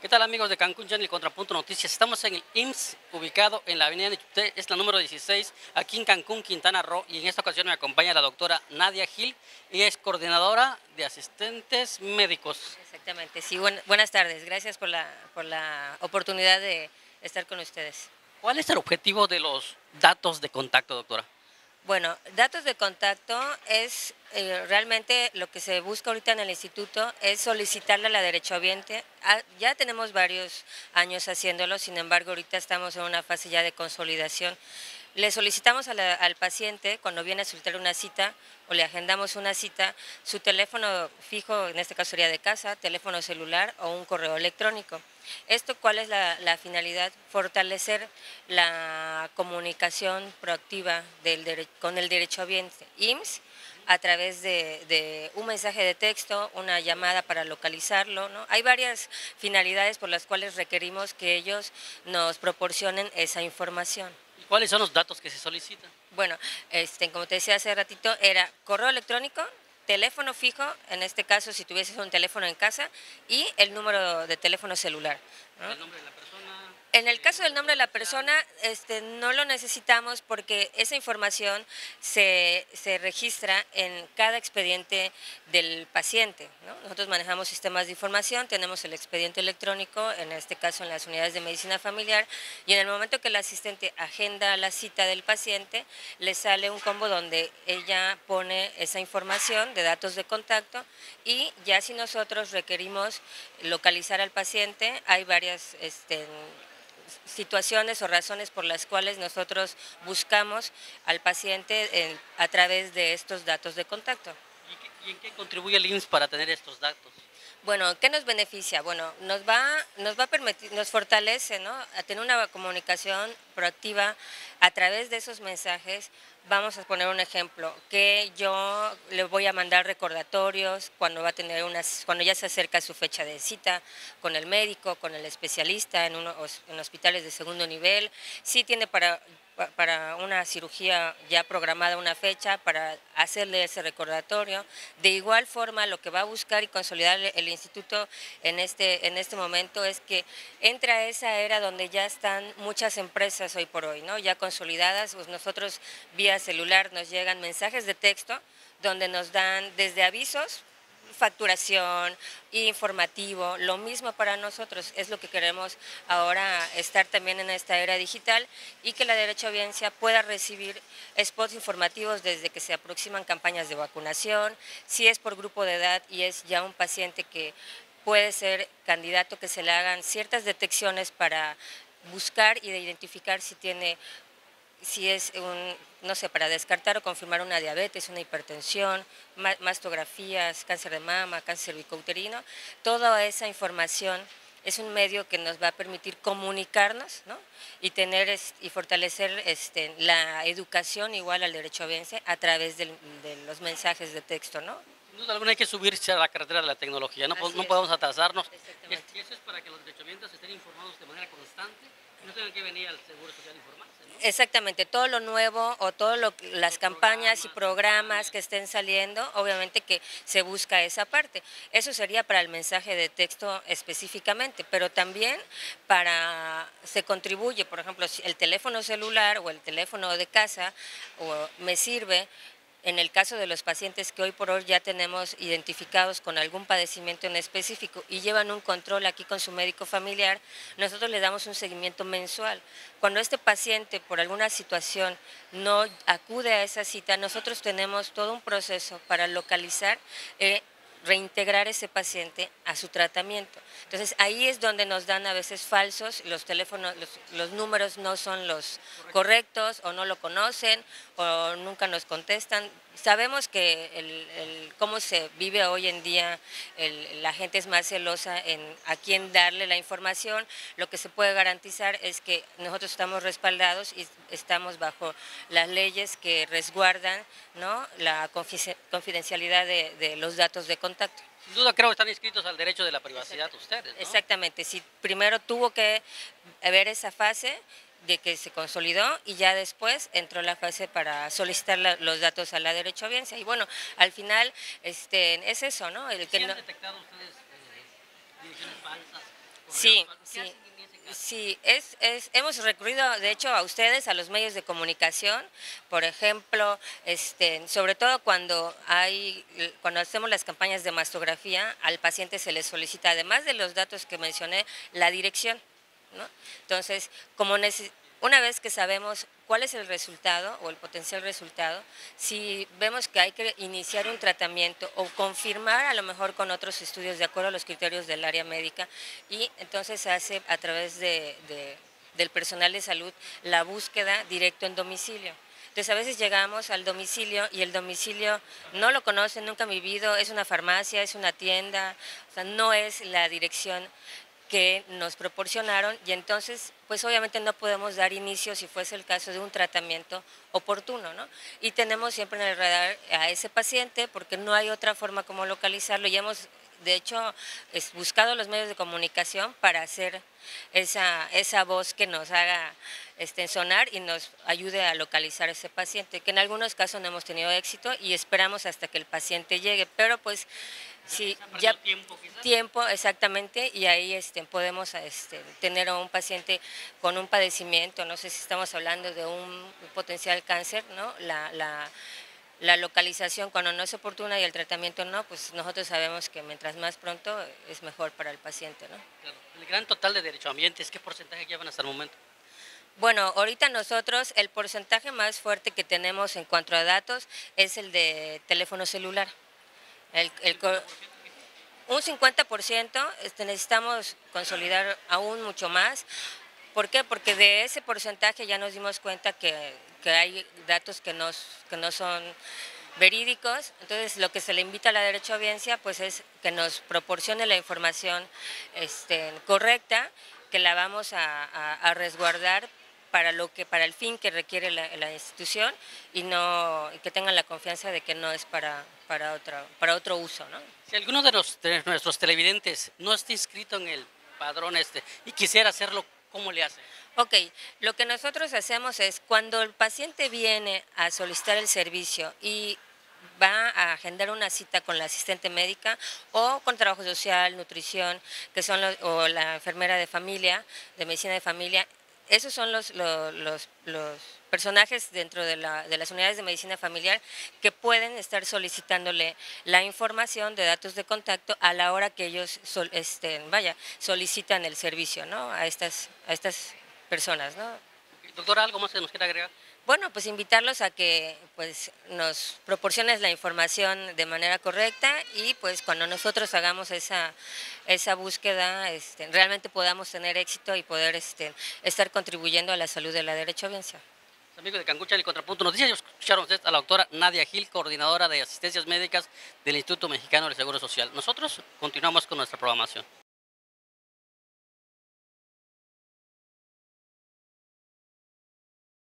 ¿Qué tal amigos de Cancún Channel, Contrapunto Noticias? Estamos en el IMSS, ubicado en la avenida Nechupté, es la número 16, aquí en Cancún, Quintana Roo, y en esta ocasión me acompaña la doctora Nadia Gil, ella es coordinadora de asistentes médicos. Exactamente, sí, buenas tardes, gracias por la oportunidad de estar con ustedes. ¿Cuál es el objetivo de los datos de contacto, doctora? Bueno, datos de contacto es realmente lo que se busca ahorita en el instituto es solicitarle a la derechohabiente. Ya tenemos varios años haciéndolo, sin embargo ahorita estamos en una fase ya de consolidación. Le solicitamos al paciente cuando viene a solicitar una cita o le agendamos una cita, su teléfono fijo, en este caso sería de casa, teléfono celular o un correo electrónico. ¿Esto cuál es la finalidad? Fortalecer la comunicación proactiva con el derechohabiente IMSS a través de un mensaje de texto, una llamada para localizarlo, ¿no? Hay varias finalidades por las cuales requerimos que ellos nos proporcionen esa información. ¿Cuáles son los datos que se solicitan? Bueno, como te decía hace ratito, era correo electrónico, teléfono fijo, en este caso si tuvieses un teléfono en casa, y el número de teléfono celular, ¿no? ¿El nombre de la persona? En el caso del nombre de la persona, no lo necesitamos porque esa información se registra en cada expediente del paciente, ¿no? Nosotros manejamos sistemas de información, tenemos el expediente electrónico, en este caso en las unidades de medicina familiar, y en el momento que el asistente agenda la cita del paciente, le sale un combo donde ella pone esa información de datos de contacto, y ya si nosotros requerimos localizar al paciente, hay varias situaciones o razones por las cuales nosotros buscamos al paciente a través de estos datos de contacto. ¿Y en qué contribuye el IMSS para tener estos datos? Bueno, ¿qué nos beneficia? Bueno, nos va a permitir, nos fortalece, ¿no? A tener una comunicación proactiva a través de esos mensajes. Vamos a poner un ejemplo, que yo le voy a mandar recordatorios cuando ya se acerca su fecha de cita con el médico, con el especialista en hospitales de segundo nivel, si tiene para una cirugía ya programada una fecha, para hacerle ese recordatorio. De igual forma, lo que va a buscar y consolidar el instituto en este momento es que entra esa era donde ya están muchas empresas hoy por hoy, ¿no? Ya consolidadas, pues nosotros vía celular nos llegan mensajes de texto donde nos dan desde avisos, facturación, informativo, lo mismo para nosotros. Es lo que queremos ahora, estar también en esta era digital y que la derechohabiencia pueda recibir spots informativos desde que se aproximan campañas de vacunación, si es por grupo de edad y es ya un paciente que puede ser candidato, que se le hagan ciertas detecciones para buscar y de identificar si es un, no sé, para descartar o confirmar una diabetes, una hipertensión, mastografías, cáncer de mama, cáncer cervicouterino. Toda esa información es un medio que nos va a permitir comunicarnos, ¿no? Y tener y fortalecer la educación igual al derechohabiente a través de los mensajes de texto, ¿no? Sin duda alguna hay que subirse a la carretera de la tecnología, no podemos atrasarnos. Y eso es para que los derechohabientes estén informados de manera constante. No tienen que venir al Seguro Social a informarse, ¿no? Exactamente, todo lo nuevo o todas las campañas y programas que estén saliendo, obviamente que se busca esa parte. Eso sería para el mensaje de texto específicamente, pero también se contribuye, por ejemplo, el teléfono celular o el teléfono de casa me sirve. En el caso de los pacientes que hoy por hoy ya tenemos identificados con algún padecimiento en específico y llevan un control aquí con su médico familiar, nosotros le damos un seguimiento mensual. Cuando este paciente por alguna situación no acude a esa cita, nosotros tenemos todo un proceso para localizar, reintegrar ese paciente a su tratamiento. Entonces ahí es donde nos dan a veces falsos, los teléfonos, los números no son los correctos o no lo conocen o nunca nos contestan. Sabemos que cómo se vive hoy en día, la gente es más celosa a quién darle la información. Lo que se puede garantizar es que nosotros estamos respaldados y estamos bajo las leyes que resguardan, ¿no?, la confidencialidad de los datos de contacto. Sin duda creo que están inscritos al derecho de la privacidad ustedes, ¿no? Exactamente, sí, primero tuvo que haber esa fase de que se consolidó y ya después entró la fase para solicitar los datos a la derechohabiencia. Y bueno, al final es eso, ¿no? ¿Sí han detectado ustedes direcciones falsas Sí, sí. Sí, hemos recurrido de hecho a ustedes, a los medios de comunicación, por ejemplo, sobre todo cuando hacemos las campañas de mastografía, al paciente se le solicita, además de los datos que mencioné, la dirección, ¿no? Entonces, una vez que sabemos cuál es el resultado o el potencial resultado, si vemos que hay que iniciar un tratamiento o confirmar a lo mejor con otros estudios de acuerdo a los criterios del área médica, y entonces se hace a través del personal de salud la búsqueda directo en domicilio. Entonces a veces llegamos al domicilio y el domicilio no lo conocen, nunca han vivido, es una farmacia, es una tienda, o sea, no es la dirección que nos proporcionaron, y entonces pues obviamente no podemos dar inicio si fuese el caso de un tratamiento oportuno, ¿no? Y tenemos siempre en el radar a ese paciente porque no hay otra forma como localizarlo, y hemos de hecho buscado los medios de comunicación para hacer esa voz que nos haga sonar y nos ayude a localizar a ese paciente, que en algunos casos no hemos tenido éxito y esperamos hasta que el paciente llegue, pero pues sí, ya tiempo exactamente, y ahí podemos tener a un paciente con un padecimiento, no sé si estamos hablando de un potencial cáncer, ¿no? La localización cuando no es oportuna y el tratamiento no, pues nosotros sabemos que mientras más pronto es mejor para el paciente, ¿no? Claro. El gran total de derechohabientes, ¿qué porcentaje llevan hasta el momento? Bueno, ahorita nosotros el porcentaje más fuerte que tenemos en cuanto a datos es el de teléfono celular. Un 50% necesitamos consolidar aún mucho más. ¿Por qué? Porque de ese porcentaje ya nos dimos cuenta que hay datos que no son verídicos. Entonces lo que se le invita a la derechohabiencia pues es que nos proporcione la información correcta, que la vamos a resguardar para el fin que requiere la institución, y no que tengan la confianza de que no es para otro uso, ¿no? Si alguno de nuestros televidentes no está inscrito en el padrón y quisiera hacerlo, ¿cómo le hace? Ok, lo que nosotros hacemos es cuando el paciente viene a solicitar el servicio y va a agendar una cita con la asistente médica o con trabajo social, nutrición, que son o la enfermera de familia, de medicina de familia. Esos son los personajes dentro de las unidades de medicina familiar que pueden estar solicitándole la información de datos de contacto a la hora que ellos solicitan el servicio, ¿no? a estas personas, ¿no? Doctora, ¿algo más que nos quiera agregar? Bueno, pues invitarlos a que pues, nos proporciones la información de manera correcta, y pues cuando nosotros hagamos esa búsqueda realmente podamos tener éxito y poder estar contribuyendo a la salud de la derechohabiencia. Amigos de Cancún Channel y Contrapunto Noticias, escucharon ustedes a la doctora Nadia Gil, coordinadora de asistencias médicas del Instituto Mexicano del Seguro Social. Nosotros continuamos con nuestra programación.